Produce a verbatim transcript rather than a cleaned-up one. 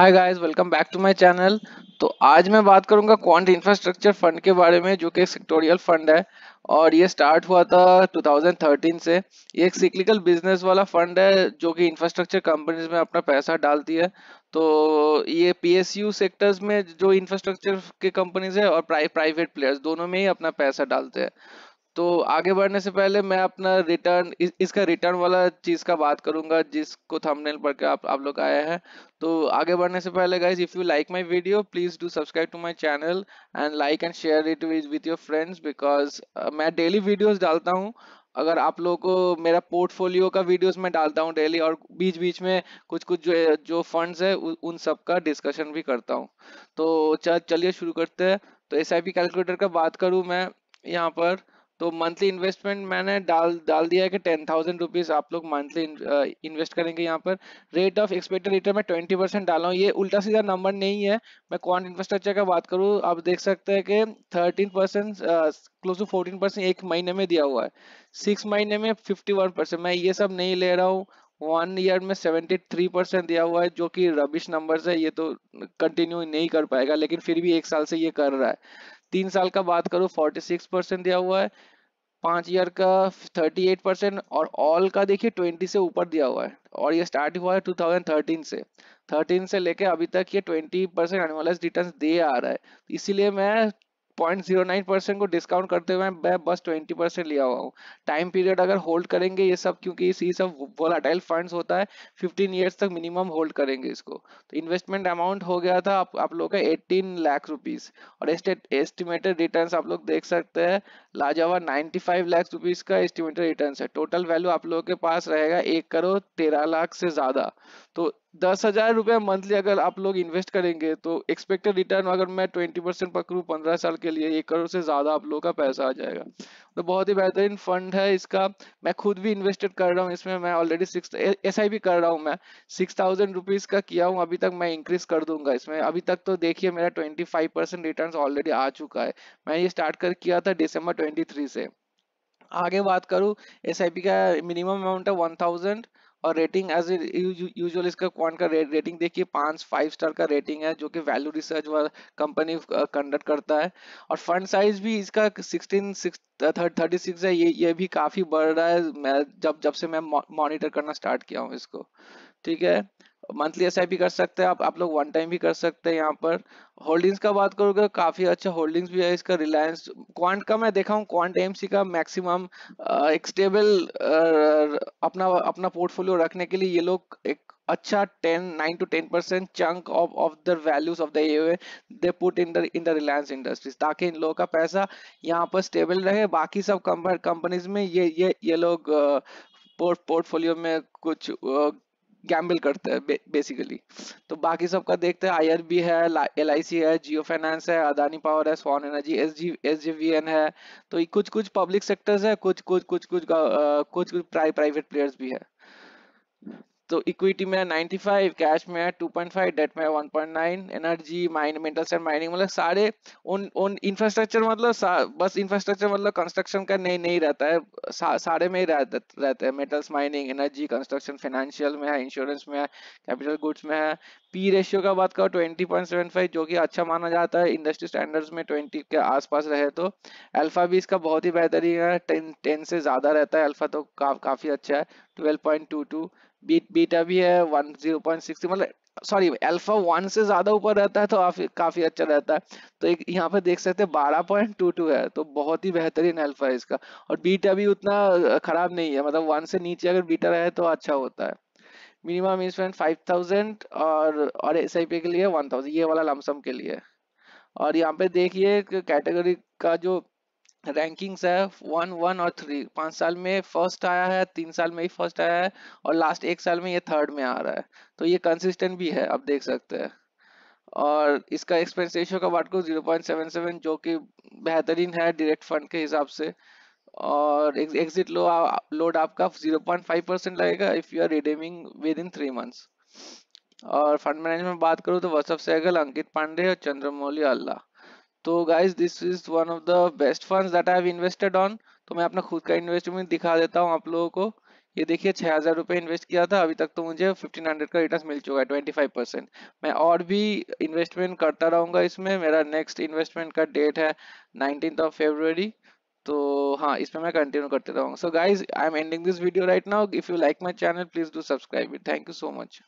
Hi guys, welcome back to my channel. तो आज मैं बात करूंगा क्वांट इंफ्रास्ट्रक्चर फंड के बारे में, जो कि एक सेक्टोरियल फंड है और ये स्टार्ट हुआ था दो हज़ार तेरह से। ये एक साइक्लिकल बिजनेस वाला फंड है जो कि इंफ्रास्ट्रक्चर कंपनीज में अपना पैसा डालती है। तो ये पीएसयू सेक्टर्स में जो इंफ्रास्ट्रक्चर के कंपनीज है और प्राइ, प्राइवेट प्लेयर्स दोनों में ही अपना पैसा डालते हैं। तो आगे बढ़ने से पहले मैं अपना रिटर्न इस, इसका रिटर्न वाला चीज़ का बात करूंगा, जिसको थंबनेल पर के आप आप लोग आया है। तो आगे बढ़ने से पहले guys, if you like my video please do subscribe to my channel and like and share it with your friends, because मैं डेली वीडियोस डालता हूं। अगर आप लोगों को मेरा पोर्टफोलियो का वीडियोस मैं डालता हूं डेली, और बीच बीच में कुछ कुछ जो जो फंड्स है उन सब का डिस्कशन भी करता हूँ। तो चलिए शुरू करते हैं। तो एस आई पी कैलकुलेटर का बात करूँ मैं यहाँ पर, तो मंथली इन्वेस्टमेंट मैंने डाल डाल दिया है कि टेन थाउजेंड रुपीज़ आप लोग मंथली इन्वेस्ट करेंगे। यहाँ पर रेट ऑफ एक्सपेक्टेड रिटर्न में ट्वेंटी परसेंट डाला हूँ। ये उल्टा सीधा नंबर नहीं है। मैं क्वांट इंफ्रास्ट्रक्चर का बात करूँ, आप देख सकते हैं कि thirteen percent close to fourteen percent एक महीने में दिया हुआ है, सिक्स महीने में फिफ्टी वन परसेंट। मैं ये सब नहीं ले रहा हूँ। वन ईयर में सेवेंटी थ्री परसेंट दिया हुआ है, जो कि रबिश नंबर्स है। ये तो कंटिन्यू नहीं कर पाएगा, लेकिन फिर भी एक साल से ये कर रहा है। तीन साल का बात करूँ, फोर्टी सिक्स परसेंट दिया हुआ है, पाँच ईयर का थर्टी एट परसेंट, और ऑल का देखिए ट्वेंटी से ऊपर दिया हुआ है। और ये स्टार्ट हुआ है दो हज़ार तेरह से, थर्टीन से लेके अभी तक ये ट्वेंटी परसेंट एनुअलाइज रिटर्न दे आ रहा है। इसीलिए मैं पॉइंट ज़ीरो नाइन परसेंट को डिस्काउंट करते हुए मैं बस ट्वेंटी परसेंट लिया हुआ हूँ। टाइम पीरियड अगर होल्ड करेंगे ये सब, क्योंकि ये सब वोलाटाइल फंड्स होता है, फिफ्टीन इयर्स तक मिनिमम होल्ड करेंगे इसको। तो इन्वेस्टमेंट अमाउंट हो गया था आप आप लोग का अठारह लाख रुपीस, और एस्टिमेटेड रिटर्न्स आप लोग देख सकते हैं लाजवा नाइन्टी फाइव लाख रुपीस का एस्टिमेटेड रिटर्न्स है। टोटल वैल्यू आप लोगों के पास रहेगा एक करोड़ तेरह लाख से ज़्यादा। तो दस हजार रुपये मंथली अगर आप लोग इन्वेस्ट करेंगे तो एक्सपेक्टेड रिटर्न अगर मैं ट्वेंटी परसेंट पकड़ूँ पंद्रह साल के लिए, एक करोड़ से ज़्यादा आप लोगों का पैसा आ जाएगा। तो बहुत ही बेहतरीन फंड है। इसका मैं खुद भी इन्वेस्टेड कर रहा हूँ इसमें। मैं already six S I P कर रहा हूँ। मैं सिक्स थाउजेंड रुपीज़ का किया हूँ अभी तक, मैं इंक्रीज़ कर दूंगा इसमें। अभी तक तो देखिए मेरा twenty five percent return already आ चुका है। मैं ये स्टार्ट कर किया था दिसंबर ट्वेंटी थ्री से। आगे बात करूँ, एस आई पी का मिनिमम अमाउंट है वन थाउजेंड, और रेटिंग एज यूजुअल इसका क्वांट का रे, रेटिंग देखिए पाँच फाइव स्टार का रेटिंग है, जो कि वैल्यू रिसर्च वाला कंपनी कंडक्ट करता है। और फंड साइज भी इसका सिक्सटीन थर्टी सिक्स है। ये ये भी काफ़ी बढ़ रहा है मैं जब जब से मैं मॉनिटर करना स्टार्ट किया हूँ इसको। ठीक है, मंथली एस आई पी कर सकते हैं आप आप लोग, वन टाइम भी कर सकते हैं। यहाँ पर होल्डिंग्स का बात करोगे, काफ़ी अच्छा होल्डिंग्स भी है इसका। रिलायंस क्वांट का मैं देखा हूँ, क्वांट एमसी का मैक्सिमम एक स्टेबल अपना अपना पोर्टफोलियो रखने के लिए ये लोग एक अच्छा ten nine to ten percent chunk of of the values of the AOA they put in the in the Reliance Industries, ताकि इन लोगों का पैसा यहाँ पर स्टेबल रहे। बाकी सब कंपनीज में ये ये ये लोग पोर्टफोलियो में कुछ गैम्बल करते हैं बेसिकली। तो बाकी सबका देखते हैं, आईआरबी है, एलआईसी है, जियो फाइनेंस है, अदानी पावर है, स्वान एनर्जी, एसजी एसजीवीएन है। तो कुछ कुछ पब्लिक सेक्टर्स है, कुछ कुछ कुछ कुछ कुछ कुछ प्राइवेट प्लेयर्स भी है। तो इक्विटी में नाइन्टी फाइव, कैश में टू पॉइंट फाइव, डेट में one point nine, energy mine metals and mining, मतलब सारे उन उन इंफ्रास्ट्रक्चर, मतलब बस इंफ्रास्ट्रक्चर मतलब कंस्ट्रक्शन का नहीं नहीं रहता है, सा, सारे में ही रहते हैं। Metals, mining, energy, construction, financial में है, इंश्योरेंस में है, कैपिटल गुड्स में है। पी रेशियो का बात करो ट्वेंटी पॉइंट सेवन फाइव, जो कि अच्छा माना जाता है इंडस्ट्री स्टैंडर्ड्स में, ट्वेंटी के आसपास रहे तो। अल्फा भी इसका बहुत ही बेहतरीन है, टेन टेन से ज़्यादा रहता है अल्फा, तो का, काफ़ी अच्छा है twelve point two two. Beat beta भी है वन जीरो पॉइंट सिक्स, मतलब सॉरी अल्फा वन से ज़्यादा ऊपर रहता है तो काफ़ी अच्छा रहता है। तो एक यहाँ पे देख सकते हैं बारह पॉइंट टू टू है, तो बहुत ही बेहतरीन अल्फा है इसका। और बीटा भी उतना ख़राब नहीं है, मतलब वन से नीचे अगर बीटा रहे तो अच्छा होता है। मिनिमम इन्वेस्टमेंट फाइव थाउजेंड, और और एसआईपी के लिए वन थाउजेंड, ये वाला लमसम के लिए। और यहाँ पे देखिए कैटेगरी का जो रैंकिंग्स है, वन वन और थ्री, पाँच साल में फर्स्ट आया है, तीन साल में ही फर्स्ट आया है, और लास्ट एक साल में ये थर्ड में आ रहा है। तो ये कंसिस्टेंट भी है, आप देख सकते हैं। और इसका एक्सपेंस रेशियो का बात को जीरो पॉइंट सेवन सेवन, जो कि बेहतरीन है डायरेक्ट फंड के हिसाब से। और एग्जिट लो लोड आपका जीरो पॉइंट फाइव परसेंट लगेगा if you are redeeming within three months. और फंड मैनेजमेंट बात करूँ तो वसफ सहगल, अंकित पांडे और चंद्रमौली अल्लाह। तो guys this is one of the best funds that I have invested on. तो मैं अपना खुद का इन्वेस्टमेंट दिखा देता हूँ आप लोगों को। ये देखिए छह हजार रुपये इन्वेस्ट किया था, अभी तक तो मुझे फिफ्टीन हंड्रेड का रिटर्न मिल चुका है ट्वेंटी फाइव परसेंट। मैं और भी इन्वेस्टमेंट करता रहूंगा इसमें। मेरा नेक्स्ट इन्वेस्टमेंट का डेट है नाइनटीन्थ ऑफ फरवरी, तो हाँ इसमें मैं कंटिन्यू करते रहूंगा। So guys I am ending this video right now. If you like my channel please do subscribe it. Thank you so much.